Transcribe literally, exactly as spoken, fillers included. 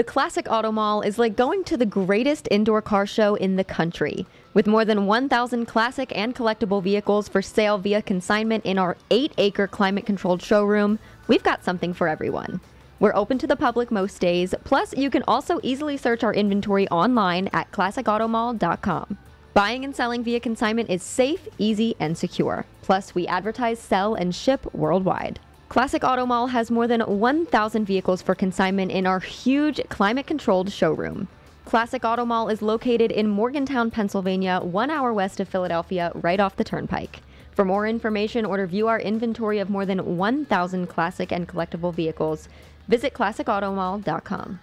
The Classic Auto Mall is like going to the greatest indoor car show in the country. With more than one thousand classic and collectible vehicles for sale via consignment in our eight acre climate-controlled showroom, we've got something for everyone. We're open to the public most days, plus you can also easily search our inventory online at classic auto mall dot com. Buying and selling via consignment is safe, easy, and secure. Plus, we advertise, sell, and ship worldwide. Classic Auto Mall has more than one thousand vehicles for consignment in our huge climate-controlled showroom. Classic Auto Mall is located in Morgantown, Pennsylvania, one hour west of Philadelphia, right off the turnpike. For more information or to view our inventory of more than one thousand classic and collectible vehicles, visit classic auto mall dot com.